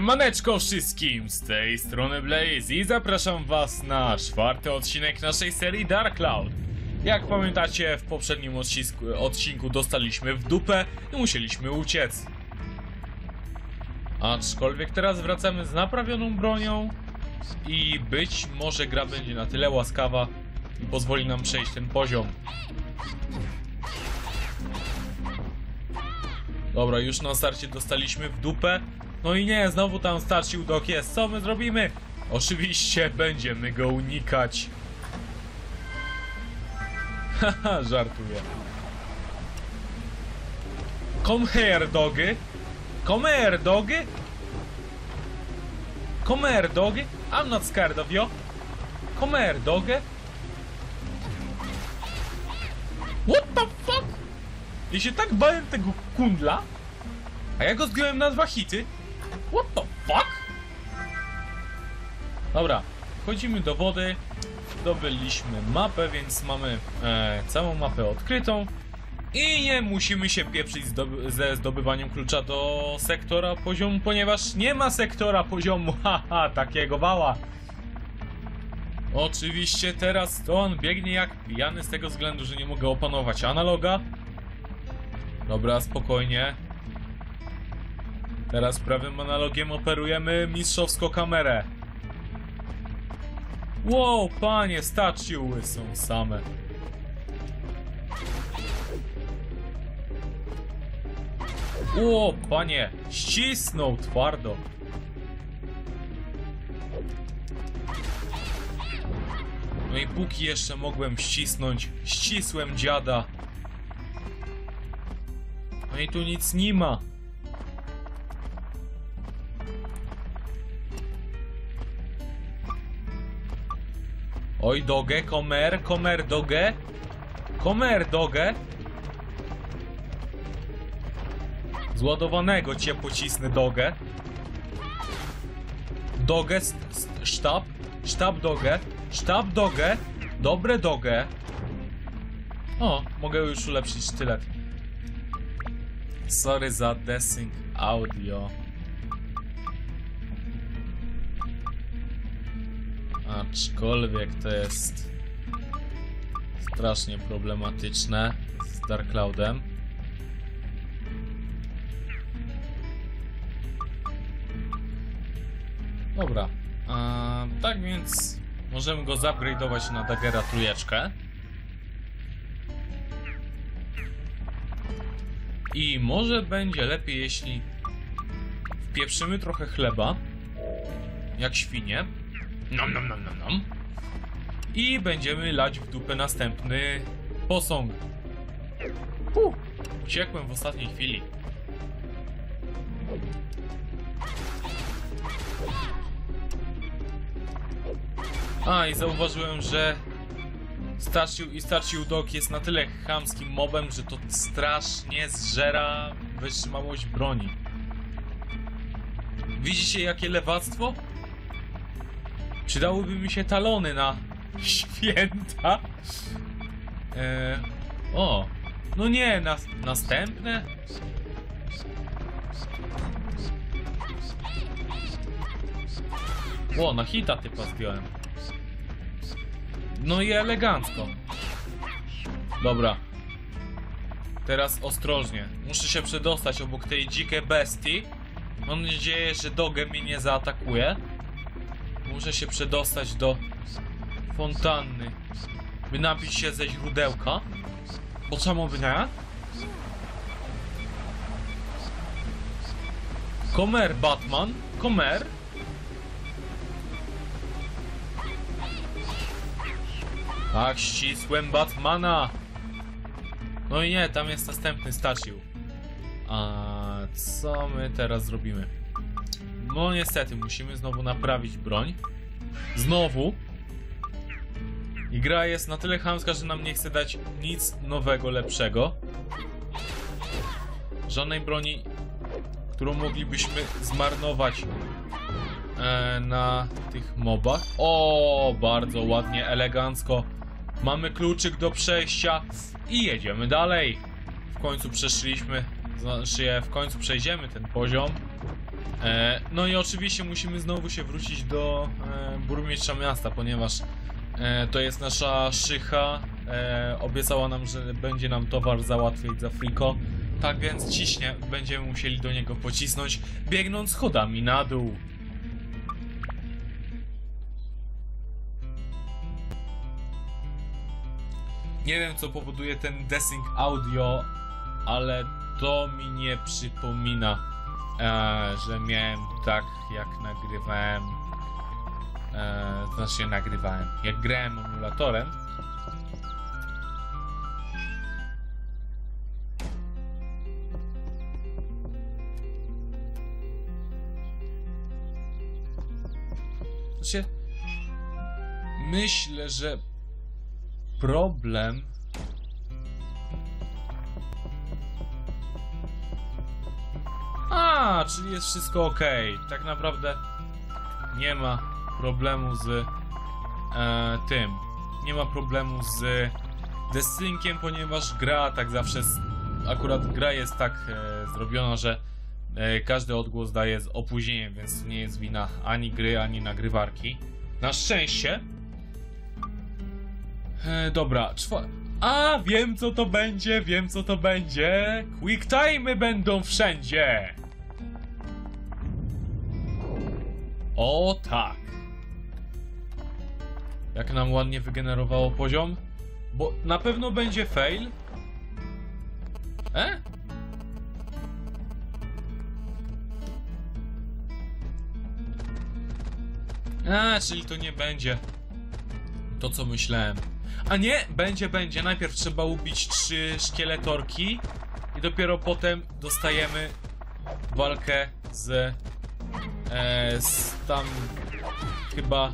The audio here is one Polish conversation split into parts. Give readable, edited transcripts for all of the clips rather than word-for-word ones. Maneczko wszystkim, z tej strony Blaze i zapraszam was na czwarty odcinek naszej serii Dark Cloud. Jak pamiętacie, w poprzednim odcinku dostaliśmy w dupę i musieliśmy uciec. Aczkolwiek teraz wracamy z naprawioną bronią i być może gra będzie na tyle łaskawa i pozwoli nam przejść ten poziom. Dobra, już na starcie dostaliśmy w dupę. No i nie, znowu tam Starczył dok jest. Co my zrobimy? Oczywiście będziemy go unikać. Haha, żartuję. Come here, dogy. Come here, dogy. Come here, dogy. I'm not scared of you. Come here, dogy. What the fuck? Ja się tak bałem tego kundla, a ja go zdjąłem na 2 hity. What the fuck? Dobra, wchodzimy do wody. Zdobyliśmy mapę, więc mamy całą mapę odkrytą. I nie musimy się pieprzyć ze zdobywaniem klucza do sektora poziomu, ponieważ nie ma sektora poziomu. Haha, takiego wała. Oczywiście teraz to on biegnie jak pijany z tego względu, że nie mogę opanować analoga. Dobra, spokojnie. Teraz prawym analogiem operujemy mistrzowsko kamerę. Wow, panie, Starczyły są same. Wow, panie, ścisnął twardo. No i póki jeszcze mogłem ścisnąć, ścisłem dziada. No i tu nic nie ma. Oj, dogę, komer, komer, dogę. Komer, dogę. Zładowanego cię pocisnę, dogę. Dogę, sztab. Sztab, dogę. Sztab, dogę. Dobre, dogę. O, mogę już ulepszyć sztylet. Sorry za desync audio. Aczkolwiek to jest strasznie problematyczne z Dark Cloudem. Dobra, tak więc możemy go zupgrade'ować na Daggera trójeczkę. I może będzie lepiej, jeśli wpieprzymy trochę chleba, jak świnie. Nom, nom, nom, nom, nom. I będziemy lać w dupę następny posąg. Uciekłem w ostatniej chwili. A, i zauważyłem, że Starczył dog jest na tyle chamskim mobem, że to strasznie zżera wytrzymałość broni. Widzicie jakie lewactwo? Przydałyby mi się talony na święta. O, no nie, następne? O, na hita typa zdjąłem. No i elegancko. Dobra. Teraz ostrożnie. Muszę się przedostać obok tej dzikiej bestii. Mam nadzieję, że dogę mnie nie zaatakuje. Muszę się przedostać do fontanny, by napić się ze źródełka. Bo czemu by nie? Komer, Batman. Komer. Tak, ścisłem Batmana. No i nie, tam jest następny Starczył. A co my teraz zrobimy? No niestety, musimy znowu naprawić broń. Znowu. I gra jest na tyle chamska, że nam nie chce dać nic nowego, lepszego. Żadnej broni, którą moglibyśmy zmarnować na tych mobach. O, bardzo ładnie, elegancko. Mamy kluczyk do przejścia i jedziemy dalej. W końcu przeszliśmy, znaczy w końcu przejdziemy ten poziom. No i oczywiście musimy znowu się wrócić do burmistrza miasta, ponieważ to jest nasza szycha. Obiecała nam, że będzie nam towar załatwiać za friko. Tak więc ciśnie, będziemy musieli do niego pocisnąć, biegnąc schodami na dół. Nie wiem, co powoduje ten desync audio, ale to mi nie przypomina, że miałem tak, jak nagrywałem, jak grałem emulatorem. Znaczy, myślę, że problem czyli jest wszystko ok. Tak naprawdę nie ma problemu z tym. Nie ma problemu z desynciem, ponieważ gra tak zawsze akurat gra jest tak zrobiona, że każdy odgłos daje z opóźnieniem, więc nie jest wina ani gry, ani nagrywarki. Na szczęście. Dobra, wiem, co to będzie, Quick time'y będą wszędzie. O tak. Jak nam ładnie wygenerowało poziom. Bo na pewno będzie fail. Czyli to nie będzie to, co myślałem. A nie, będzie. Najpierw trzeba ubić 3 szkieletorki i dopiero potem dostajemy walkę z tam chyba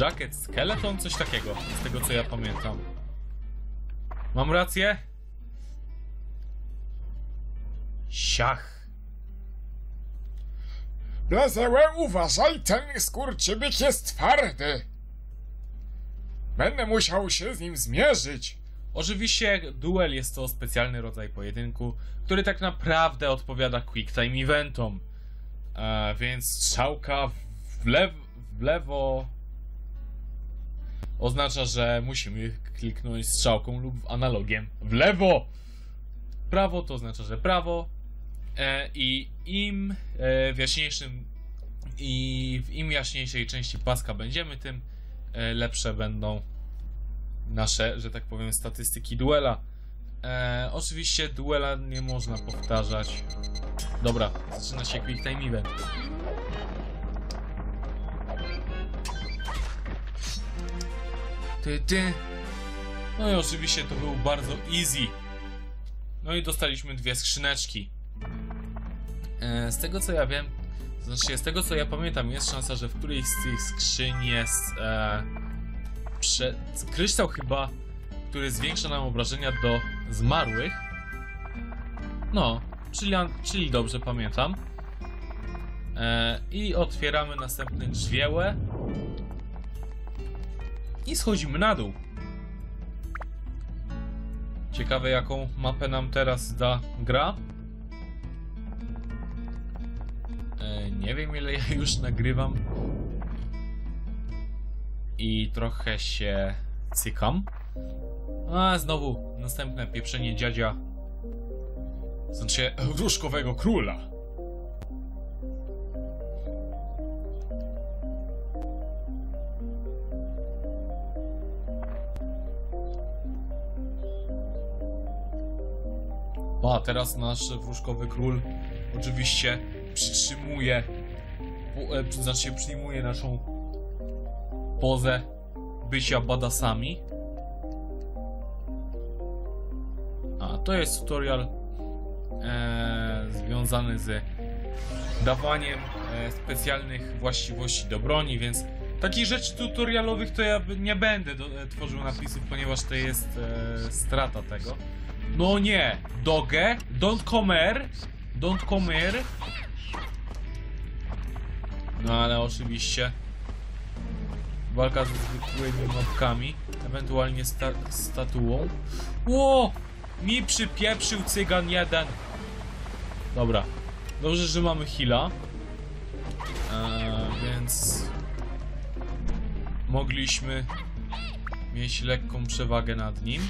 Jacket Skeleton, coś takiego, z tego co ja pamiętam. Mam rację? Siach. Blazełe, uważaj, ten skurczybyk jest twardy. Będę musiał się z nim zmierzyć. Oczywiście duel jest to specjalny rodzaj pojedynku, który tak naprawdę odpowiada quick time eventom. Więc strzałka w lewo oznacza, że musimy kliknąć strzałką lub analogiem w lewo. Prawo to oznacza, że prawo. I im jaśniejszym i w im jaśniejszej części paska będziemy, tym lepsze będą nasze, że tak powiem, statystyki duela. Oczywiście duela nie można powtarzać. Dobra, zaczyna się quick time event. No i oczywiście to był bardzo easy. No i dostaliśmy 2 skrzyneczki. Z tego co ja wiem, znaczy z tego co ja pamiętam, jest szansa, że w którejś z tych skrzyń jest kryształ chyba, który zwiększa nam obrażenia do zmarłych. No, czyli dobrze pamiętam. I otwieramy następne drzwiełe i schodzimy na dół. Ciekawe, jaką mapę nam teraz da gra. Nie wiem, ile ja już nagrywam i trochę się cykam. A znowu następne pieprzenie dziadzia, znaczy wróżkowego króla. A teraz nasz wróżkowy król oczywiście przytrzymuje, znaczy przyjmuje naszą pozę bycia badasami. A to jest tutorial związany z dawaniem specjalnych właściwości do broni, więc takich rzeczy tutorialowych to ja nie będę tworzył napisów, ponieważ to jest strata tego. No nie, doge, don't come here. No ale oczywiście walka ze zwykłymi mobkami, ewentualnie statuą. Ło! Mi przypieprzył cygan jeden. Dobra. Dobrze, że mamy heala. Więc mogliśmy mieć lekką przewagę nad nim.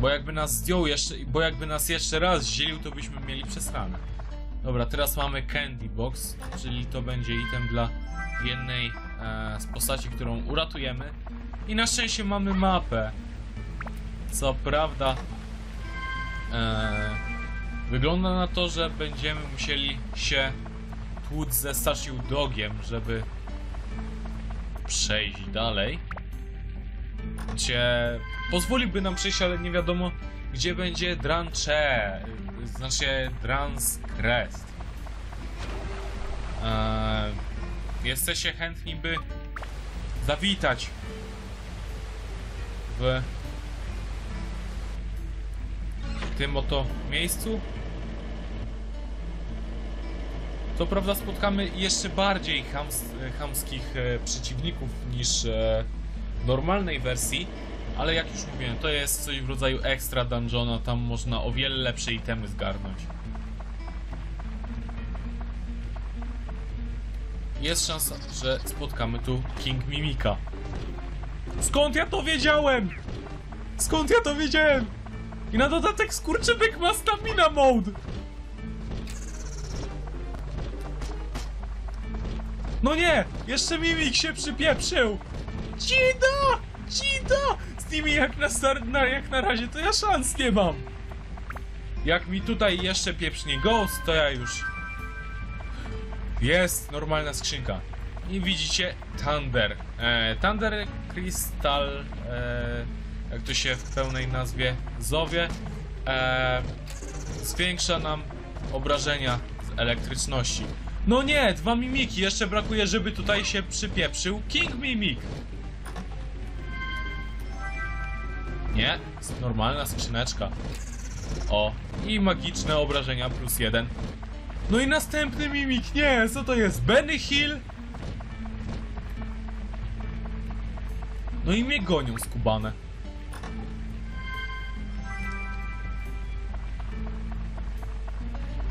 Bo jakby nas zdjął jeszcze, raz zdzielił, to byśmy mieli przesrane. Dobra, teraz mamy Candy Box, czyli to będzie item dla jednej z postaci, którą uratujemy. I na szczęście mamy mapę. Co prawda wygląda na to, że będziemy musieli się tłuc ze Starczył Dogiem, żeby przejść dalej. Gdzie pozwoliłby nam przejść, ale nie wiadomo gdzie będzie Dragon's Crest. Jesteście chętni, by zawitać w tym oto miejscu? Co prawda spotkamy jeszcze bardziej chamskich przeciwników niż w normalnej wersji, ale jak już mówiłem, to jest coś w rodzaju ekstra dungeona, tam można o wiele lepsze itemy zgarnąć. Jest szansa, że spotkamy tu King Mimika. Skąd ja to wiedziałem? Skąd ja to wiedziałem? I na dodatek skurczybyk ma stamina mode. No nie! Jeszcze Mimik się przypieprzył! Dzida! Dzida! Z nimi jak na razie to ja szans nie mam. Jak mi tutaj jeszcze pieprznie ghost, to ja już... Jest normalna skrzynka. I widzicie Thunder. Thunder Crystal, jak to się w pełnej nazwie zowie, zwiększa nam obrażenia z elektryczności. No nie, dwa mimiki, jeszcze brakuje, żeby tutaj się przypieprzył King Mimik. Nie, normalna skrzyneczka. O, i magiczne obrażenia +1. No i następny mimik, nie, co to jest? Benny Hill? No i mnie gonią skubane.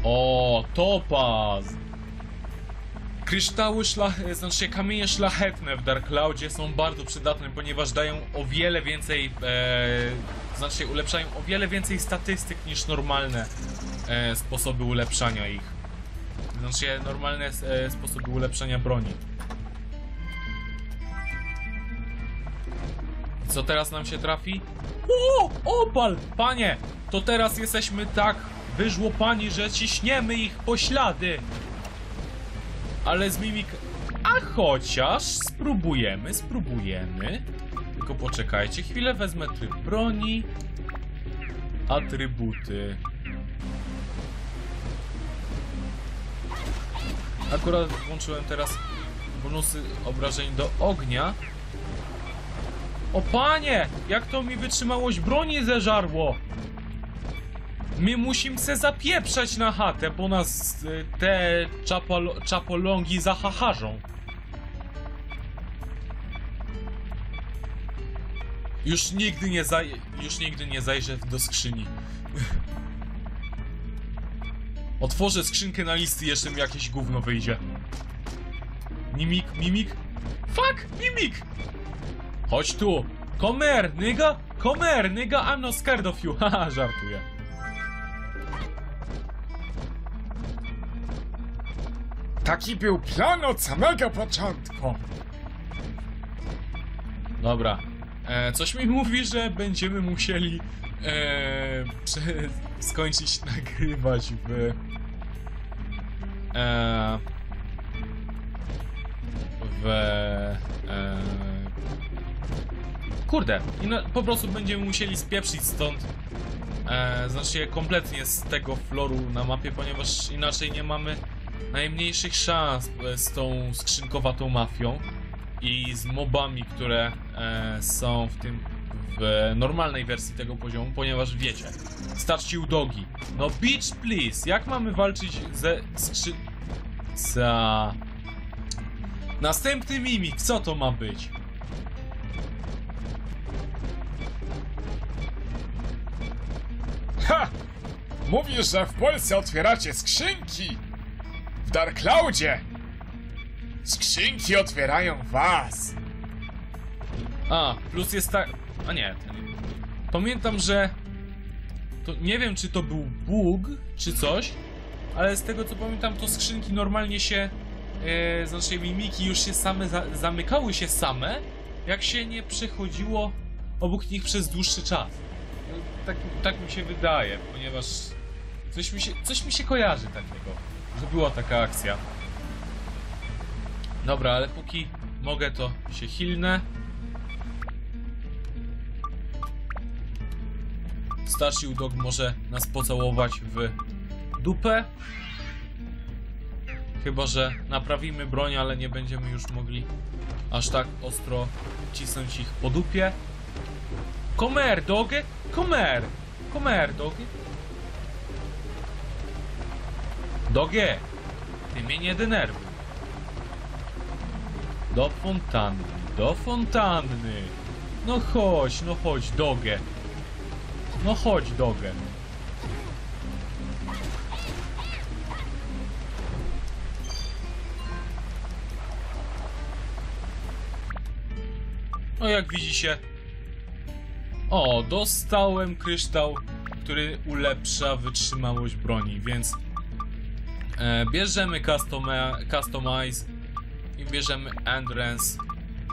O, topaz. Kryształy kamienie szlachetne w Dark Cloudzie są bardzo przydatne, ponieważ dają o wiele więcej, ulepszają o wiele więcej statystyk niż normalne sposoby ulepszania ich. Normalne sposoby ulepszania broni. Co teraz nam się trafi? O, opal! Panie, to teraz jesteśmy tak wyżłopani, że ciśniemy ich po ślady. Ale z mimik... A chociaż spróbujemy. Tylko poczekajcie chwilę, wezmę tryb broni. Atrybuty. Akurat włączyłem teraz bonusy obrażeń do ognia. O panie! Jak to mi wytrzymałość broni zeżarło! My musimy se zapieprzać na chatę, bo nas te czapolągi zahaharzą. Już nigdy nie zajrzę do skrzyni. Otworzę skrzynkę na listy, jeszcze mi jakieś gówno wyjdzie. Mimik? Fuck, Mimik! Chodź tu! Come here, nigga, I'm not scared of you. Haha, żartuję. Taki był plan od samego początku. Dobra. Coś mi mówi, że będziemy musieli skończyć nagrywać Kurde. Po prostu będziemy musieli spieprzyć stąd. Kompletnie z tego floru na mapie, ponieważ inaczej nie mamy najmniejszych szans z tą skrzynkowatą mafią i z mobami, które są w normalnej wersji tego poziomu, ponieważ wiecie, Starczył Dogi. No bitch please, jak mamy walczyć ze następny mimik, co to ma być? Ha! Mówisz, że w Polsce otwieracie skrzynki! W Dark Cloudzie! Skrzynki otwierają was! A, plus jest tak... A nie, pamiętam, że... To nie wiem, czy to był bóg, czy coś, ale z tego co pamiętam, to skrzynki normalnie się... z naszej mimiki już się same zamykały się same, jak się nie przechodziło obok nich przez dłuższy czas. Tak mi się wydaje, ponieważ coś mi się kojarzy takiego, że była taka akcja. Dobra, ale póki mogę, to się healnę. Starszy dog może nas pocałować w dupę. Chyba że naprawimy broń, ale nie będziemy już mogli aż tak ostro cisnąć ich po dupie. Come here, doge! Come here! Come here, doge! Doge! Ty mnie nie denerwuj! Do fontanny, do fontanny! No chodź, doge! No chodź, doge! No jak widzi się... O, dostałem kryształ, który ulepsza wytrzymałość broni, więc bierzemy Customize i bierzemy Endurance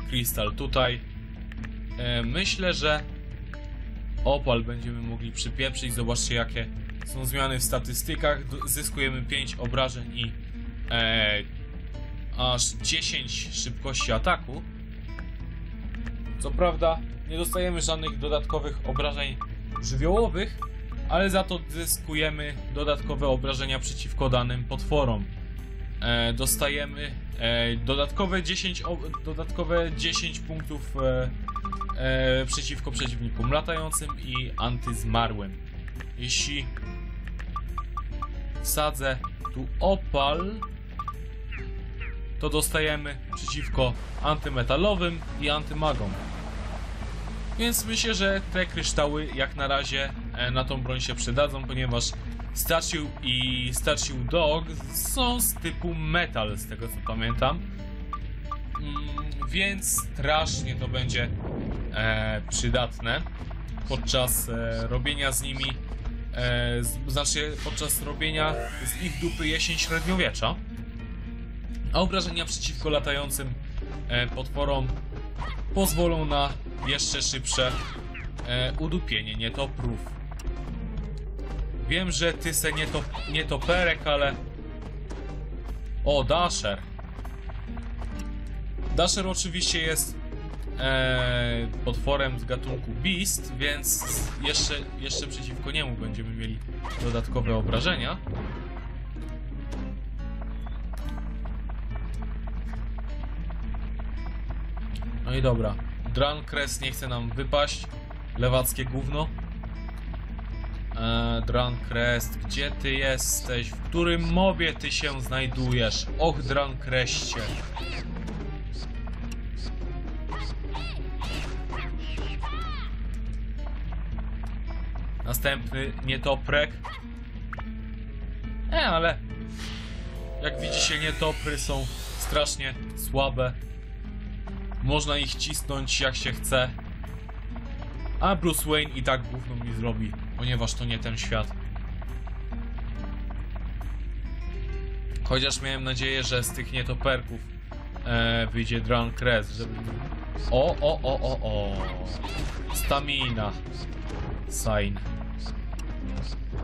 Crystal tutaj. Myślę, że opal będziemy mogli przypieprzyć. Zobaczcie, jakie są zmiany w statystykach. Zyskujemy 5 obrażeń i aż 10 szybkości ataku. Co prawda nie dostajemy żadnych dodatkowych obrażeń żywiołowych, ale za to zyskujemy dodatkowe obrażenia przeciwko danym potworom. Dostajemy dodatkowe 10 punktów przeciwko przeciwnikom latającym i antyzmarłym. Jeśli wsadzę tu opal, to dostajemy przeciwko antymetalowym i antymagom. Więc myślę, że te kryształy jak na razie na tą broń się przydadzą, ponieważ Starczył i Starczył Dog są z typu metal, z tego co pamiętam. Więc strasznie to będzie przydatne podczas robienia z nimi, znaczy podczas robienia z ich dupy jesień średniowiecza. A obrażenia przeciwko latającym potworom pozwolą na jeszcze szybsze udupienie nietoprów. Wiem, że ty se nietoperek, ale... O, Dasher. Dasher oczywiście jest potworem z gatunku Beast, więc jeszcze przeciwko niemu będziemy mieli dodatkowe obrażenia. No i dobra, Dragon Crest nie chce nam wypaść, lewackie gówno. Dragon Crest, gdzie ty jesteś? W którym mobie ty się znajdujesz? Och, Dragon Creście. Następny nietoprek. Ale jak widzicie, nietopry są strasznie słabe. Można ich cisnąć jak się chce. A Bruce Wayne i tak gówno mi zrobi, ponieważ to nie ten świat. Chociaż miałem nadzieję, że z tych nietoperków wyjdzie Dragon Crest, żeby... O! Stamina. Sign.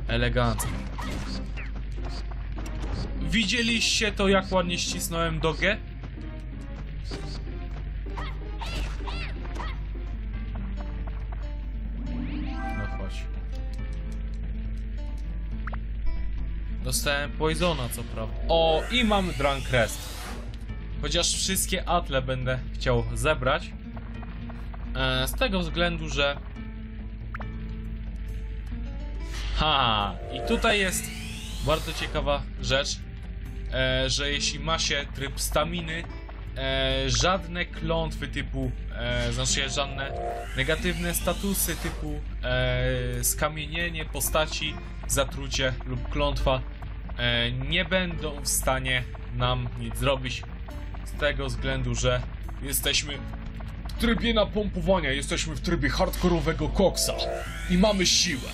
Elegancko. Widzieliście to, jak ładnie ścisnąłem dogę? Dostałem Poisona, co prawda. O, i mam Dragon Crest. Chociaż wszystkie atle będę chciał zebrać. Z tego względu, że... I tutaj jest bardzo ciekawa rzecz, że jeśli ma się tryb staminy, żadne klątwy typu, znaczy żadne negatywne statusy typu skamienienie postaci, zatrucie lub klątwa nie będą w stanie nam nic zrobić, z tego względu, że jesteśmy w trybie napompowania, jesteśmy w trybie hardkorowego koksa i mamy siłę.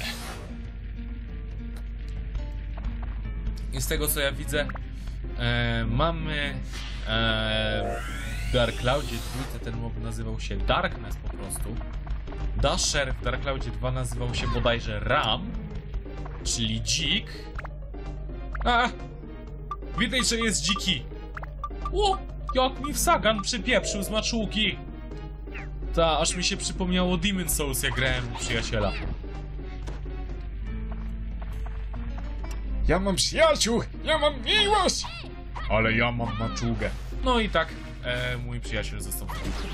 I z tego co ja widzę, mamy w Dark Cloudzie 2 ten mob nazywał się Darkness po prostu. Dasher w Dark Cloudzie 2 nazywał się bodajże Ram, czyli dzik. Widać, że jest dziki. O, jak mi w sagan przypieprzył z maczułki. Ta, aż mi się przypomniało Demon's Souls, jak grałem u przyjaciela. Ja mam przyjaciół, ja mam miłość, ale ja mam maczugę. No i tak, mój przyjaciel został w kuchni.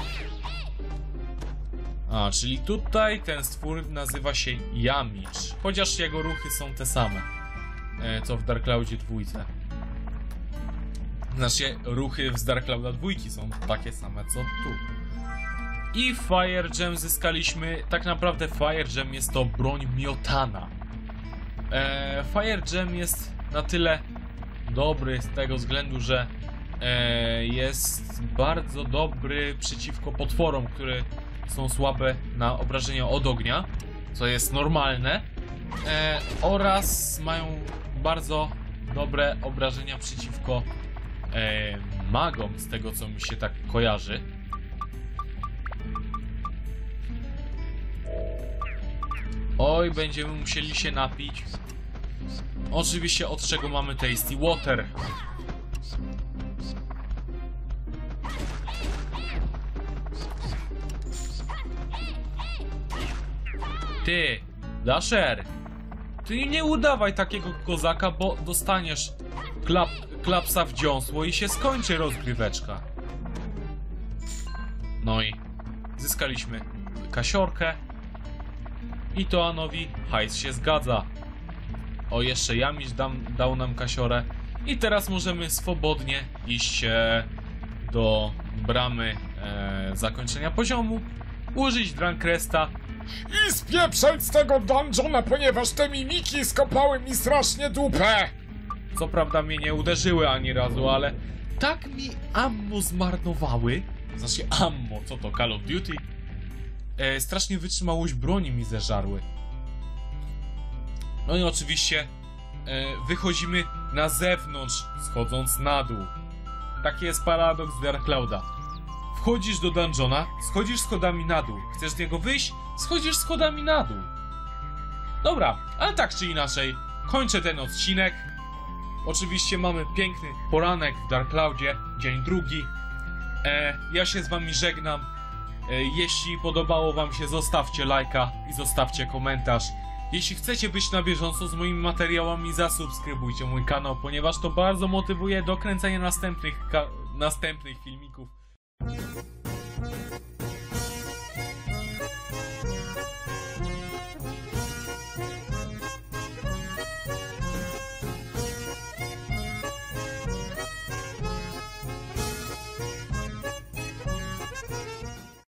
Czyli tutaj ten stwór nazywa się Jamiecz, chociaż jego ruchy są te same, co w Dark Cloudzie 2. Znaczy, ruchy z Dark Clouda 2 są takie same, co tu. I Fire Gem zyskaliśmy, tak naprawdę Fire Gem jest to broń miotana. Fire Gem jest na tyle dobry z tego względu, że jest bardzo dobry przeciwko potworom, które są słabe na obrażenia od ognia, co jest normalne, oraz mają bardzo dobre obrażenia przeciwko magom, z tego co mi się tak kojarzy. Oj, będziemy musieli się napić. Oczywiście od czego mamy Tasty Water. Ty, Dasher, ty nie udawaj takiego kozaka, bo dostaniesz klapsa w dziąsło i się skończy rozgryweczka. No i zyskaliśmy kasiorkę. I Toanowi hajs się zgadza. O, jeszcze Jamiś dał nam kasiorę. I teraz możemy swobodnie iść do bramy zakończenia poziomu, użyć Dragon Cresta i spieprzać z tego dungeona, ponieważ te mimiki skopały mi strasznie dupę. Co prawda mnie nie uderzyły ani razu, ale tak mi ammo zmarnowały. Znaczy ammo, co to, Call of Duty? Strasznie wytrzymałość broni mi zeżarły. No i oczywiście wychodzimy na zewnątrz, schodząc na dół. Taki jest paradoks Dark Clouda. Wchodzisz do dungeona, schodzisz schodami na dół. Chcesz z niego wyjść, schodzisz schodami na dół. Dobra, ale tak czy inaczej, kończę ten odcinek. Oczywiście mamy piękny poranek w Dark Cloudzie, dzień drugi. Ja się z wami żegnam. Jeśli podobało wam się, zostawcie lajka i zostawcie komentarz. Jeśli chcecie być na bieżąco z moimi materiałami, zasubskrybujcie mój kanał, ponieważ to bardzo motywuje do kręcenia następnych filmików.